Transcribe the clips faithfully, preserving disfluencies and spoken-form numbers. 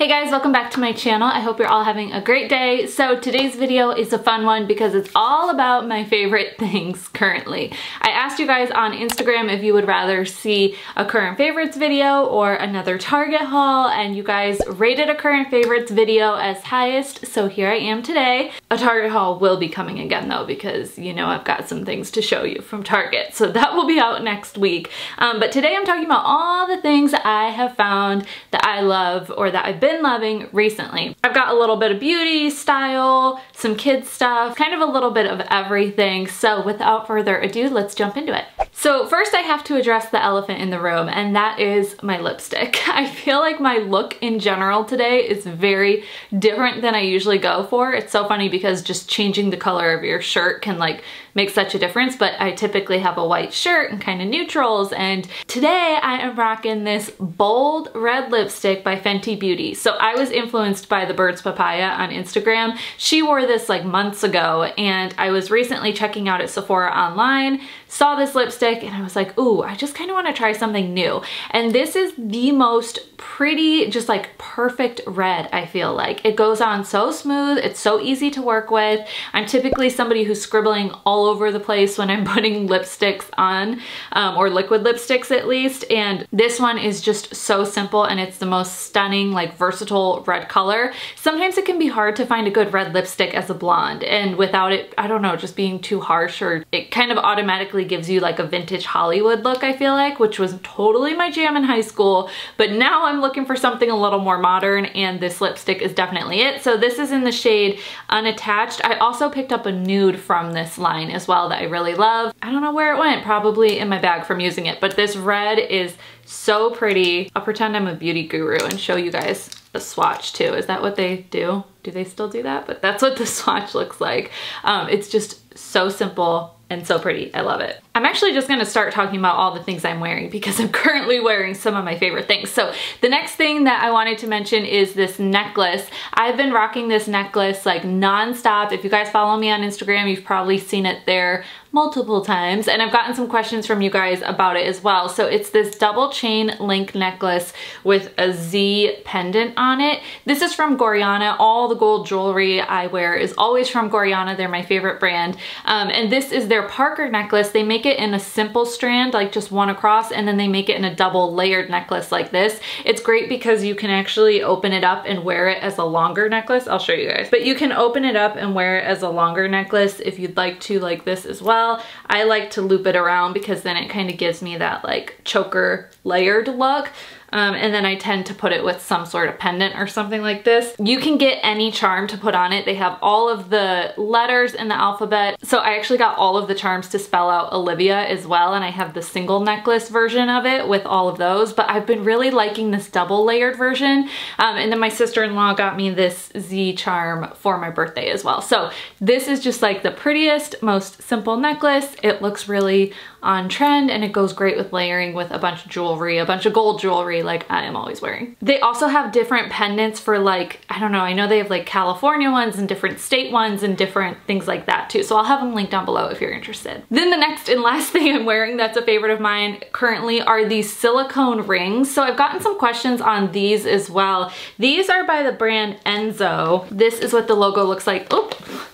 Hey guys, welcome back to my channel. I hope you're all having a great day. So today's video is a fun one because it's all about my favorite things currently. I asked you guys on Instagram if you would rather see a current favorites video or another Target haul, and you guys rated a current favorites video as highest, so here I am today. A Target haul will be coming again though, because you know I've got some things to show you from Target, so that will be out next week. Um, but today I'm talking about all the things that I have found that I love or that I've been loving recently. I've got a little bit of beauty, style, some kids stuff, kind of a little bit of everything. So without further ado, let's jump into it. So first I have to address the elephant in the room, and that is my lipstick. I feel like my look in general today is very different than I usually go for. It's so funny because just changing the color of your shirt can like make such a difference, but I typically have a white shirt and kind of neutrals, and today I am rocking this bold red lipstick by Fenty Beauty. So I was influenced by the Birds Papaya on Instagram. She wore this like months ago, and I was recently checking out at Sephora online, saw this lipstick, and I was like, ooh, I just kind of want to try something new. And this is the most pretty, just like perfect red, I feel like. It goes on so smooth. It's so easy to work with. I'm typically somebody who's scribbling all over the place when I'm putting lipsticks on, um, or liquid lipsticks at least. And this one is just so simple, and it's the most stunning, like versatile red color. Sometimes it can be hard to find a good red lipstick as a blonde, and without it, I don't know, just being too harsh, or it kind of automatically gives you like a vintage Hollywood look, I feel like, which was totally my jam in high school, but now I'm looking for something a little more modern, and this lipstick is definitely it. So this is in the shade Unattached. I also picked up a nude from this line as well that I really love. I don't know where it went, probably in my bag from using it, but this red is so pretty. I'll pretend I'm a beauty guru and show you guys the swatch too. Is that what they do? Do they still do that? But that's what the swatch looks like. Um, it's just so simple and so pretty. I love it. I'm actually just gonna start talking about all the things I'm wearing because I'm currently wearing some of my favorite things. So the next thing that I wanted to mention is this necklace. I've been rocking this necklace like nonstop. If you guys follow me on Instagram, you've probably seen it there multiple times, and I've gotten some questions from you guys about it as well. So it's this double chain link necklace with a Z pendant on it. This is from Gorjana. All the gold jewelry I wear is always from Gorjana. They're my favorite brand. Um, and this is their Parker necklace. They make it in a simple strand, like just one across, and then they make it in a double layered necklace like this. It's great because you can actually open it up and wear it as a longer necklace. I'll show you guys. But you can open it up and wear it as a longer necklace if you'd like to, like this as well. I like to loop it around because then it kind of gives me that like choker layered look. Um, and then I tend to put it with some sort of pendant or something like this. You can get any charm to put on it. They have all of the letters in the alphabet. So I actually got all of the charms to spell out Olivia as well, and I have the single necklace version of it with all of those, but I've been really liking this double layered version. Um, and then my sister-in-law got me this Z charm for my birthday as well. So this is just like the prettiest, most simple necklace. It looks really on trend, and it goes great with layering with a bunch of jewelry, a bunch of gold jewelry like I am always wearing. They also have different pendants for like, I don't know, I know they have like California ones and different state ones and different things like that too. So I'll have them linked down below if you're interested. Then the next and last thing I'm wearing that's a favorite of mine currently are these silicone rings. So I've gotten some questions on these as well. These are by the brand Enso. This is what the logo looks like. Oh,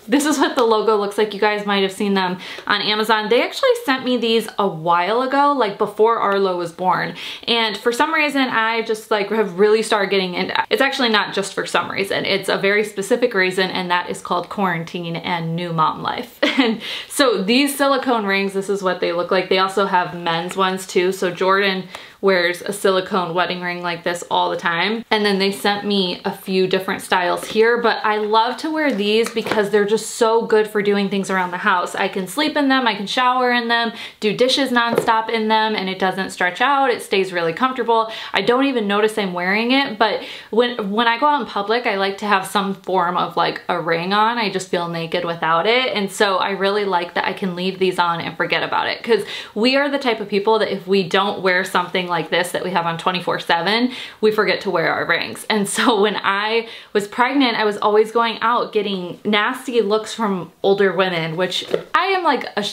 this is what the logo looks like. You guys might have seen them on Amazon. They actually sent me these a while ago, like before Arlo was born, and for some reason I just like have really started getting into it. It's actually not just for some reason, it's a very specific reason, and that is called quarantine and new mom life. And so these silicone rings, this is what they look like. They also have men's ones too, so Jordan wears a silicone wedding ring like this all the time. And then they sent me a few different styles here, but I love to wear these because they're just so good for doing things around the house. I can sleep in them, I can shower in them, do dishes nonstop in them, and it doesn't stretch out, it stays really comfortable. I don't even notice I'm wearing it, but when, when I go out in public, I like to have some form of like a ring on. I just feel naked without it. And so I really like that I can leave these on and forget about it, because we are the type of people that if we don't wear something like this that we have on twenty-four seven, we forget to wear our rings. And so when I was pregnant, I was always going out getting nasty looks from older women, which I am like a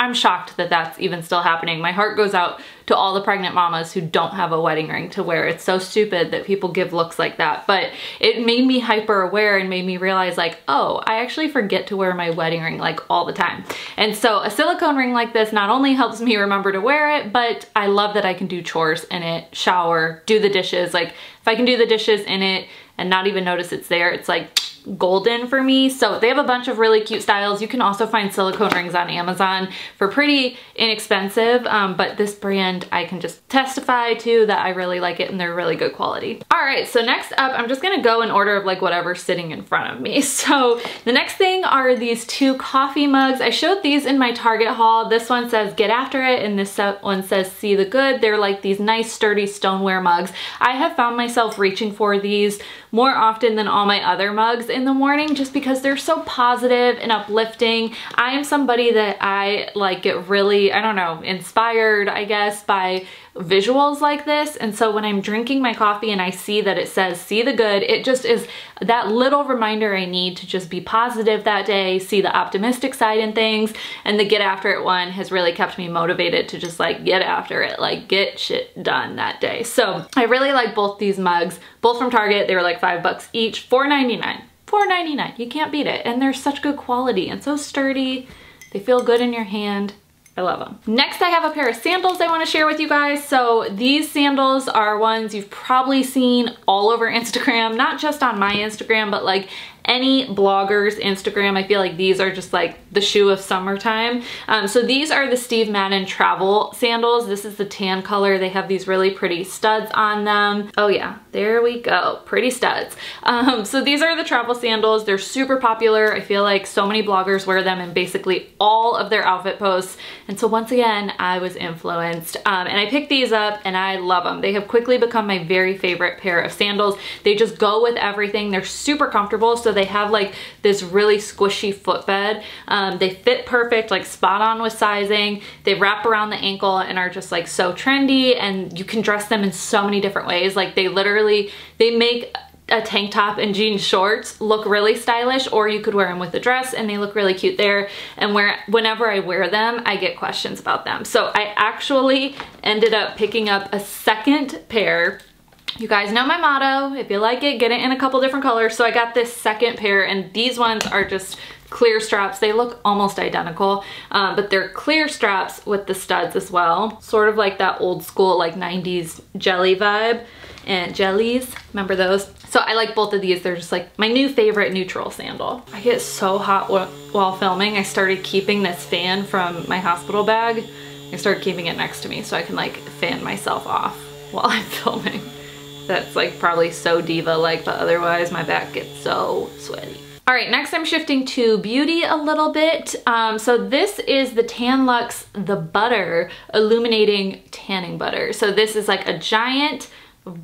I'm shocked that that's even still happening. My heart goes out to all the pregnant mamas who don't have a wedding ring to wear. It's so stupid that people give looks like that, but it made me hyper aware and made me realize like, oh, I actually forget to wear my wedding ring like all the time. And so a silicone ring like this not only helps me remember to wear it, but I love that I can do chores in it, shower, do the dishes. Like if I can do the dishes in it and not even notice it's there, it's like golden for me. So they have a bunch of really cute styles. You can also find silicone rings on Amazon for pretty inexpensive, um, but this brand I can just testify to that I really like it and they're really good quality. All right, so next up, I'm just gonna go in order of like whatever's sitting in front of me. So the next thing are these two coffee mugs. I showed these in my Target haul. This one says "Get After It" and this one says "See the Good." They're like these nice sturdy stoneware mugs. I have found myself reaching for these more often than all my other mugs in the morning just because they're so positive and uplifting. I am somebody that I like get really, I don't know, inspired, I guess, by visuals like this. And so when I'm drinking my coffee and I see that it says "See the Good," it just is that little reminder I need to just be positive that day, see the optimistic side in things. And the "Get After It" one has really kept me motivated to just like get after it, like get shit done that day. So I really like both these mugs, both from Target. They were like five bucks each, four ninety-nine. four ninety-nine, you can't beat it. And they're such good quality and so sturdy. They feel good in your hand. I love them. Next, I have a pair of sandals I want to share with you guys. So these sandals are ones you've probably seen all over Instagram, not just on my Instagram, but like any blogger's Instagram. I feel like these are just like the shoe of summertime. Um, so these are the Steve Madden travel sandals. This is the tan color. They have these really pretty studs on them. Oh yeah, there we go. Pretty studs. Um, so these are the travel sandals. They're super popular. I feel like so many bloggers wear them in basically all of their outfit posts. And so once again, I was influenced. Um, and I picked these up and I love them. They have quickly become my very favorite pair of sandals. They just go with everything. They're super comfortable. So So they have like this really squishy footbed. Um, they fit perfect, like spot on with sizing. They wrap around the ankle and are just like so trendy, and you can dress them in so many different ways. Like they literally, they make a tank top and jean shorts look really stylish, or you could wear them with a dress and they look really cute there. And where whenever I wear them, I get questions about them. So I actually ended up picking up a second pair. You guys know my motto, if you like it, get it in a couple different colors. So I got this second pair, and these ones are just clear straps. They look almost identical, um, but they're clear straps with the studs as well. Sort of like that old school, like nineties jelly vibe. And jellies, remember those? So I like both of these. They're just like my new favorite neutral sandal. I get so hot while filming. I started keeping this fan from my hospital bag. I started keeping it next to me so I can like fan myself off while I'm filming. That's like probably so diva-like, but otherwise my back gets so sweaty. All right, next I'm shifting to beauty a little bit. Um, so this is the Tan Luxe The Butter Illuminating Tanning Butter. So this is like a giant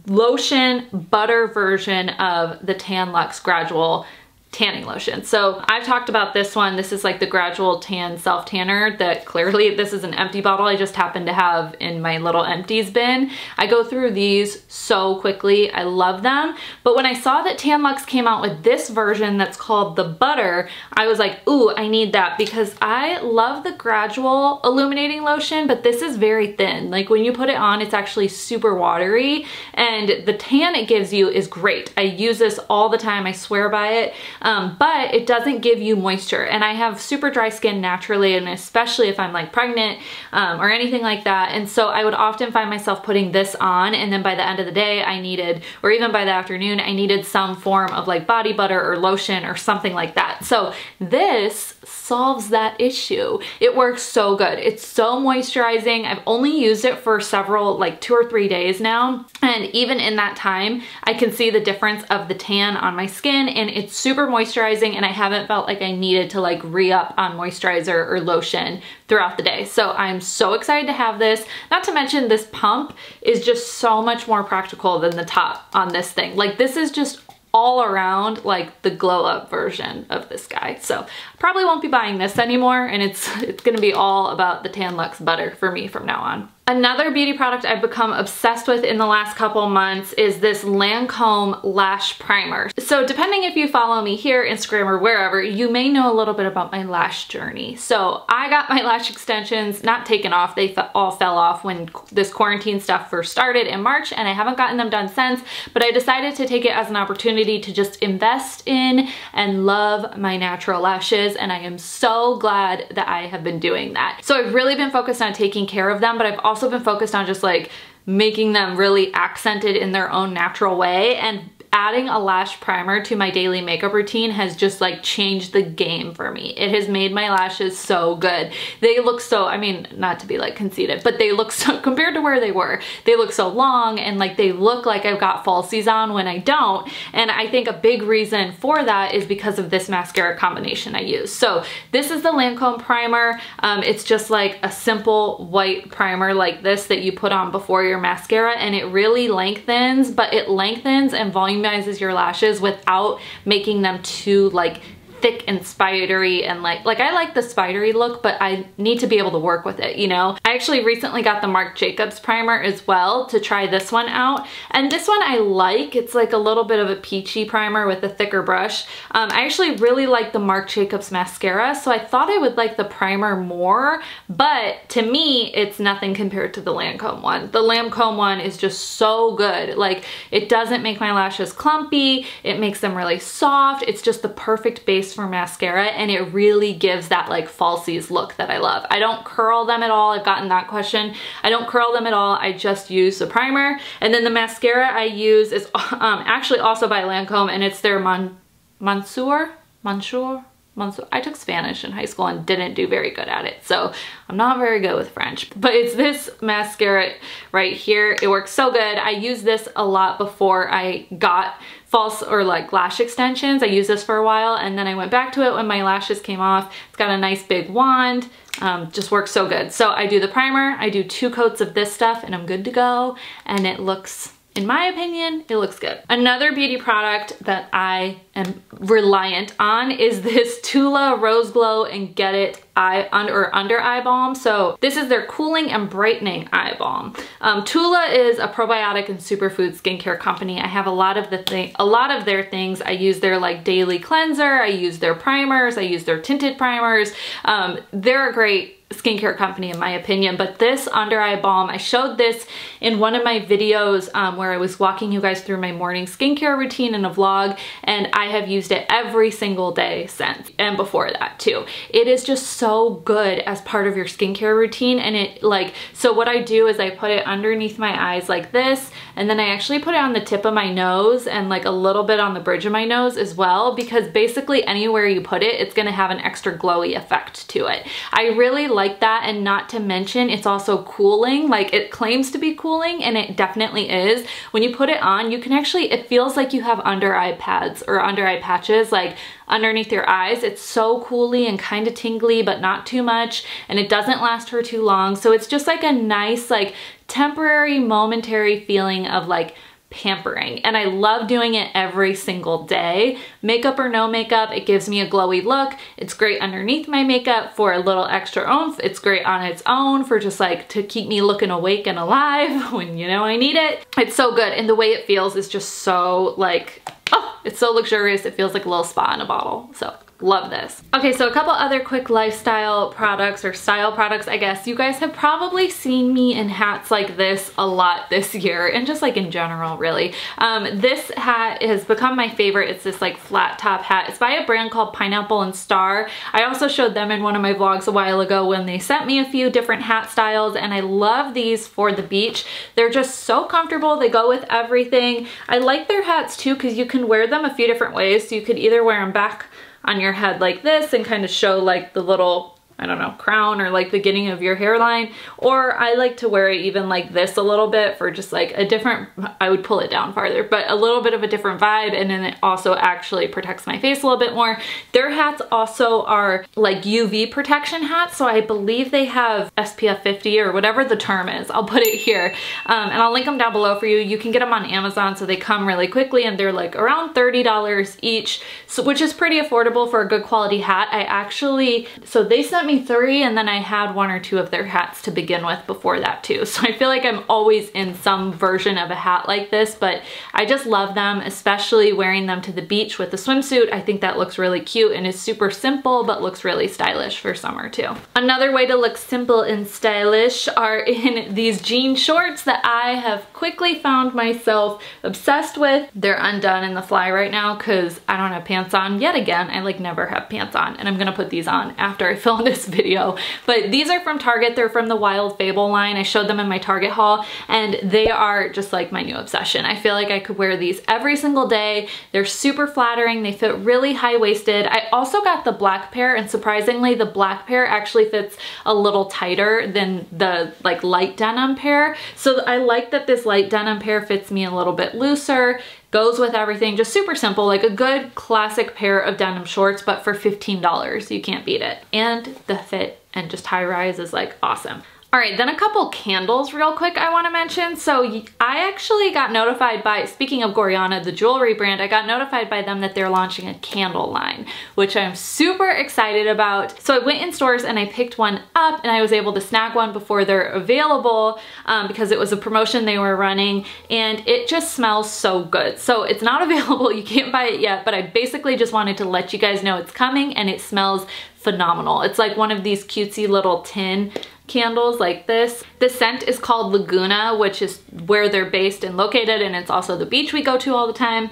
lotion butter version of the Tan Luxe Gradual Tanning Lotion. So I've talked about this one. This is like the Gradual Tan Self Tanner that clearly this is an empty bottle I just happen to have in my little empties bin. I go through these so quickly. I love them. But when I saw that Tan Luxe came out with this version that's called The Butter, I was like, ooh, I need that because I love the Gradual Illuminating Lotion, but this is very thin. Like when you put it on, it's actually super watery, and the tan it gives you is great. I use this all the time. I swear by it. Um, but it doesn't give you moisture, and I have super dry skin naturally, and especially if I'm like pregnant um, or anything like that. And so I would often find myself putting this on, and then by the end of the day I needed, or even by the afternoon, I needed some form of like body butter or lotion or something like that. So this solves that issue. It works so good. It's so moisturizing. I've only used it for several, like two or three days now, and even in that time I can see the difference of the tan on my skin, and it's super moisturizing moisturizing and I haven't felt like I needed to like re-up on moisturizer or lotion throughout the day. So I'm so excited to have this. Not to mention this pump is just so much more practical than the top on this thing. Like this is just all around like the glow up version of this guy. So probably won't be buying this anymore, and it's it's gonna be all about the Tan Luxe Butter for me from now on. Another beauty product I've become obsessed with in the last couple months is this Lancôme lash primer. So depending if you follow me here, Instagram, or wherever, you may know a little bit about my lash journey. So I got my lash extensions not taken off. They all fell off when this quarantine stuff first started in March, and I haven't gotten them done since, but I decided to take it as an opportunity to just invest in and love my natural lashes, and I am so glad that I have been doing that. So I've really been focused on taking care of them, but I've also also been focused on just like making them really accented in their own natural way, and adding a lash primer to my daily makeup routine has just like changed the game for me. It has made my lashes so good. They look so, I mean, not to be like conceited, but they look so, compared to where they were, they look so long, and like they look like I've got falsies on when I don't. And I think a big reason for that is because of this mascara combination I use. So this is the Lancôme primer. Um, it's just like a simple white primer like this that you put on before your mascara, and it really lengthens, but it lengthens and volumizes your lashes without making them too like thick and spidery, and like like I like the spidery look, but I need to be able to work with it, you know? I actually recently got the Marc Jacobs primer as well to try this one out, and this one I like. It's like a little bit of a peachy primer with a thicker brush. Um, I actually really like the Marc Jacobs mascara, so I thought I would like the primer more, but to me it's nothing compared to the Lancôme one. The Lancôme one is just so good. Like, it doesn't make my lashes clumpy, it makes them really soft, it's just the perfect base for mascara, and it really gives that like falsies look that I love. I don't curl them at all. I've gotten that question. I don't curl them at all. I just use the primer. And then the mascara I use is um, actually also by Lancôme, and it's their Mon Monsieur? Monsieur? Monsieur? I took Spanish in high school and didn't do very good at it, so I'm not very good with French, but it's this mascara right here. It works so good. I use this a lot before I got false or like lash extensions. I used this for a while, and then I went back to it when my lashes came off. It's got a nice big wand, um, just works so good. So I do the primer, I do two coats of this stuff, and I'm good to go. And it looks, in my opinion, it looks good. Another beauty product that I am reliant on is this Tula Rose Glow and Get It eye under or under eye balm. So this is their cooling and brightening eye balm. Um, Tula is a probiotic and superfood skincare company. I have a lot of the thing, a lot of their things. I use their like daily cleanser. I use their primers. I use their tinted primers. Um, they're a great skincare company in my opinion, but this under eye balm, I showed this in one of my videos um, where I was walking you guys through my morning skincare routine in a vlog, and I have used it every single day since, and before that too. It is just so good as part of your skincare routine, and it like, so what I do is I put it underneath my eyes like this, and then I actually put it on the tip of my nose and like a little bit on the bridge of my nose as well, because basically anywhere you put it, it's gonna have an extra glowy effect to it. I really like that, and not to mention it's also cooling. Like, it claims to be cooling, and it definitely is. When you put it on, you can actually, it feels like you have under eye pads or under eye patches like underneath your eyes. It's so cooly and kind of tingly, but not too much, and it doesn't last for too long. So it's just like a nice like temporary momentary feeling of like pampering, and I love doing it every single day. Makeup or no makeup, it gives me a glowy look. It's great underneath my makeup for a little extra oomph. It's great on its own for just like to keep me looking awake and alive when, you know, I need it. It's so good, and the way it feels is just so like, oh, it's so luxurious. It feels like a little spa in a bottle. So love this. Okay, so a couple other quick lifestyle products or style products, I guess. You guys have probably seen me in hats like this a lot this year, and just like in general, really. Um, this hat has become my favorite. It's this like flat top hat. It's by a brand called Pineapple and Star. I also showed them in one of my vlogs a while ago when they sent me a few different hat styles, and I love these for the beach. They're just so comfortable. They go with everything. I like their hats too because you can wear them a few different ways. So you could either wear them back on your head like this and kind of show like the little, I don't know, crown or like the beginning of your hairline, or I like to wear it even like this a little bit for just like a different, I would pull it down farther, but a little bit of a different vibe, and then it also actually protects my face a little bit more. Their hats also are like U V protection hats, so I believe they have S P F fifty or whatever the term is. I'll put it here, um, and I'll link them down below for you. You can get them on Amazon, so they come really quickly, and they're like around thirty dollars each, so, which is pretty affordable for a good quality hat. I actually, so they sent got me three, and then I had one or two of their hats to begin with before that too. So I feel like I'm always in some version of a hat like this, but I just love them, especially wearing them to the beach with a swimsuit. I think that looks really cute and is super simple, but looks really stylish for summer too. Another way to look simple and stylish are in these jean shorts that I have quickly found myself obsessed with. They're undone in the fly right now because I don't have pants on yet again. I like never have pants on, and I'm gonna put these on after I film this video. But these are from Target. They're from the Wild Fable line. I showed them in my Target haul, and they are just like my new obsession. I feel like I could wear these every single day. They're super flattering. They fit really high-waisted. I also got the black pair, and surprisingly, the black pair actually fits a little tighter than the like light denim pair. So I like that this light denim pair fits me a little bit looser. Goes with everything, just super simple, like a good classic pair of denim shorts, but for fifteen dollars, you can't beat it. And the fit and just high rise is like awesome. All right, then a couple candles real quick I wanna mention. So I actually got notified by, speaking of Gorjana, the jewelry brand, I got notified by them that they're launching a candle line, which I'm super excited about. So I went in stores and I picked one up, and I was able to snag one before they're available um, because it was a promotion they were running, and it just smells so good. So it's not available, you can't buy it yet, but I basically just wanted to let you guys know it's coming, and it smells phenomenal. It's like one of these cutesy little tin candles like this. The scent is called Laguna, which is where they're based and located, and it's also the beach we go to all the time.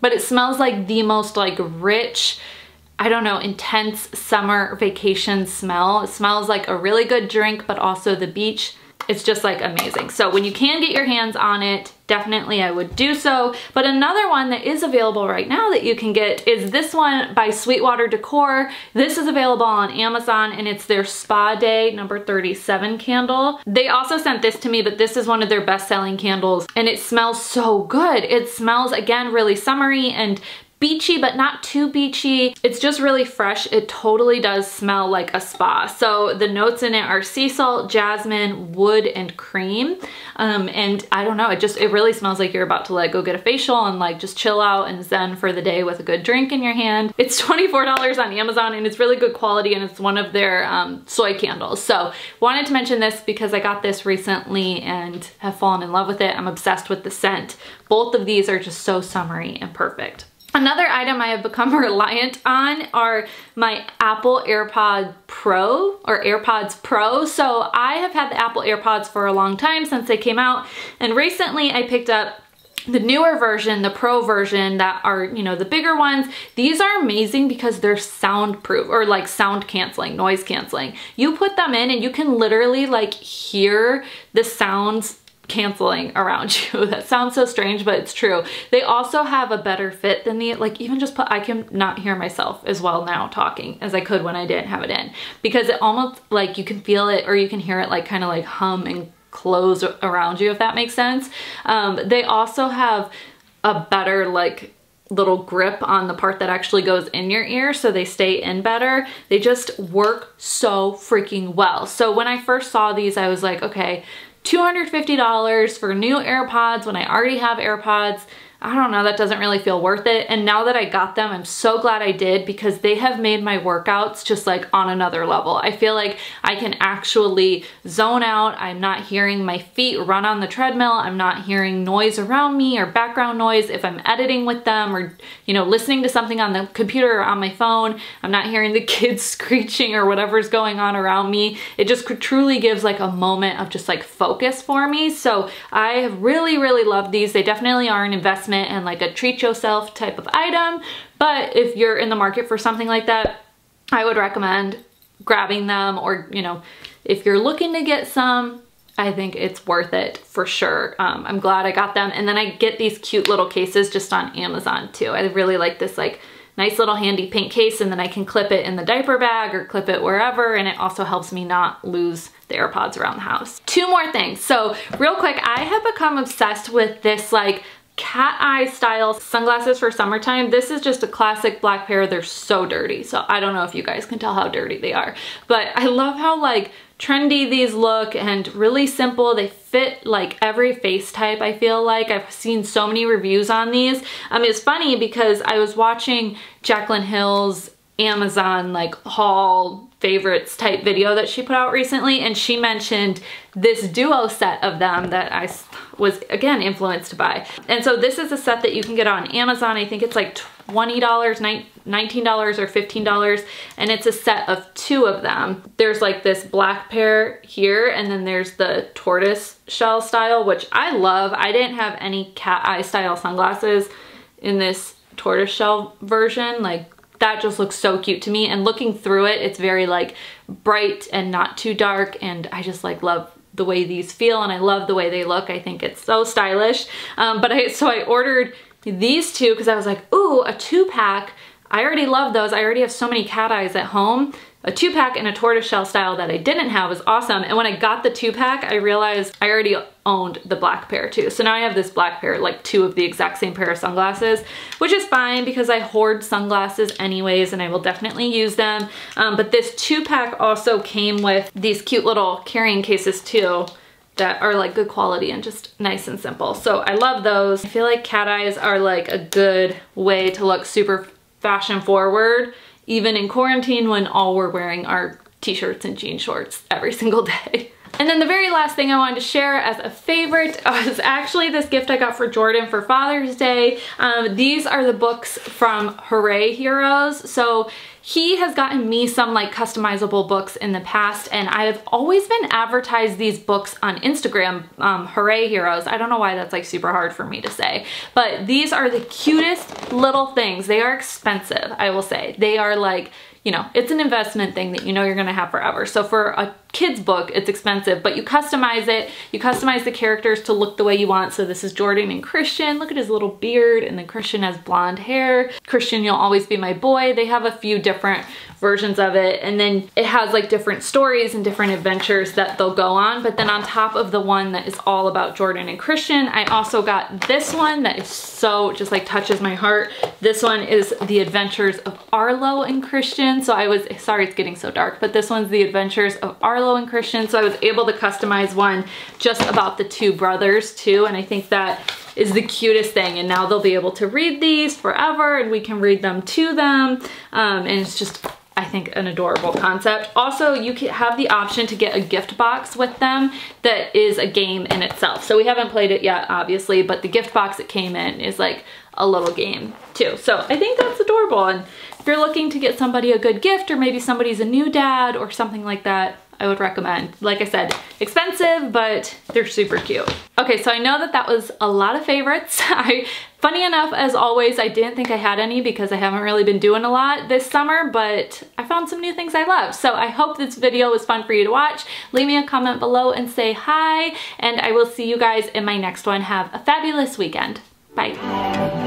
But it smells like the most like rich, I don't know, intense summer vacation smell. It smells like a really good drink, but also the beach. It's just like amazing. So when you can get your hands on it, definitely I would do so. But another one that is available right now that you can get is this one by Sweetwater Decor. This is available on Amazon, and it's their Spa Day number thirty-seven candle. They also sent this to me, but this is one of their best-selling candles, and it smells so good. It smells, again, really summery and beachy, but not too beachy. It's just really fresh. It totally does smell like a spa. So the notes in it are sea salt, jasmine, wood, and cream. Um, and I don't know, it just, it really smells like you're about to like go get a facial and like just chill out and zen for the day with a good drink in your hand. It's twenty-four dollars on Amazon, and it's really good quality, and it's one of their um, soy candles. So wanted to mention this because I got this recently and have fallen in love with it. I'm obsessed with the scent. Both of these are just so summery and perfect. Another item I have become reliant on are my Apple AirPods Pro or AirPods Pro. So I have had the Apple AirPods for a long time since they came out, and recently I picked up the newer version, the Pro version, that are, you know, the bigger ones. These are amazing because they're soundproof, or like sound canceling, noise canceling. You put them in and you can literally like hear the sounds canceling around you. That sounds so strange, but it's true. They also have a better fit than the, like even just put, I can not hear myself as well now talking as I could when I didn't have it in, because it almost like you can feel it, or you can hear it like kind of like hum and close around you, if that makes sense. Um, they also have a better like little grip on the part that actually goes in your ear, so they stay in better. They just work so freaking well. So when I first saw these, I was like, okay, two hundred fifty dollars for new AirPods when I already have AirPods. I don't know, that doesn't really feel worth it. And now that I got them, I'm so glad I did, because they have made my workouts just like on another level. I feel like I can actually zone out. I'm not hearing my feet run on the treadmill. I'm not hearing noise around me or background noise if I'm editing with them, or, you know, listening to something on the computer or on my phone. I'm not hearing the kids screeching or whatever's going on around me. It just truly gives like a moment of just like focus for me. So I have really, really loved these. They definitely are an investment and like a treat yourself type of item, but if you're in the market for something like that, I would recommend grabbing them, or, you know, if you're looking to get some, I think it's worth it for sure. Um, I'm glad I got them. And then I get these cute little cases just on Amazon too. I really like this like nice little handy pink case, and then I can clip it in the diaper bag or clip it wherever, and it also helps me not lose the AirPods around the house. Two more things. So real quick, I have become obsessed with this like cat eye style sunglasses for summertime. This is just a classic black pair. They're so dirty. So I don't know if you guys can tell how dirty they are, but I love how like trendy these look and really simple. They fit like every face type. I feel like I've seen so many reviews on these. Um, it's funny because I was watching Jaclyn Hill's Amazon like haul favorites type video that she put out recently, and she mentioned this duo set of them that I was again influenced by. And so this is a set that you can get on Amazon. I think it's like twenty dollars, nineteen dollars, or fifteen dollars, and it's a set of two of them. There's like this black pair here, and then there's the tortoise shell style, which I love. I didn't have any cat eye style sunglasses in this tortoise shell version. Like, that just looks so cute to me, and looking through it, it's very like bright and not too dark, and I just like love the way these feel, and I love the way they look. I think it's so stylish. Um, but I, so I ordered these two because I was like, ooh, a two pack. I already love those. I already have so many cat eyes at home. A two pack and a tortoiseshell style that I didn't have is awesome. And when I got the two pack, I realized I already owned the black pair too. So now I have this black pair, like two of the exact same pair of sunglasses, which is fine because I hoard sunglasses anyways, and I will definitely use them. Um, but this two pack also came with these cute little carrying cases too that are like good quality and just nice and simple. So I love those. I feel like cat eyes are like a good way to look super fashion forward, even in quarantine when all we're wearing are t-shirts and jean shorts every single day. And then the very last thing I wanted to share as a favorite was actually this gift I got for Jordan for Father's Day. Um, these are the books from Hooray Heroes. So he has gotten me some like customizable books in the past, and I have always been advertised these books on Instagram, um, Hooray Heroes. I don't know why that's like super hard for me to say, but these are the cutest little things. They are expensive, I will say. They are like, you know, it's an investment thing that you know you're gonna have forever. So for a kid's book, it's expensive, but you customize it. You customize the characters to look the way you want. So this is Jordan and Christian. Look at his little beard, and then Christian has blonde hair. Christian, you'll always be my boy. They have a few different versions of it. And then it has like different stories and different adventures that they'll go on. But then on top of the one that is all about Jordan and Christian, I also got this one that is so just like touches my heart. This one is The Adventures of Arlo and Christian. So I was, sorry it's getting so dark, but this one's The Adventures of Arlo and Christian. So I was able to customize one just about the two brothers too. And I think that is the cutest thing. And now they'll be able to read these forever, and we can read them to them. Um, and it's just, I think, an adorable concept. Also, you can have the option to get a gift box with them that is a game in itself. So we haven't played it yet, obviously, but the gift box it came in is like a little game too. So I think that's adorable. And if you're looking to get somebody a good gift, or maybe somebody's a new dad or something like that, I would recommend. Like I said, expensive, but they're super cute. Okay, so I know that that was a lot of favorites. I, funny enough, as always, I didn't think I had any because I haven't really been doing a lot this summer, but I found some new things I love. So I hope this video was fun for you to watch. Leave me a comment below and say hi, and I will see you guys in my next one. Have a fabulous weekend. Bye.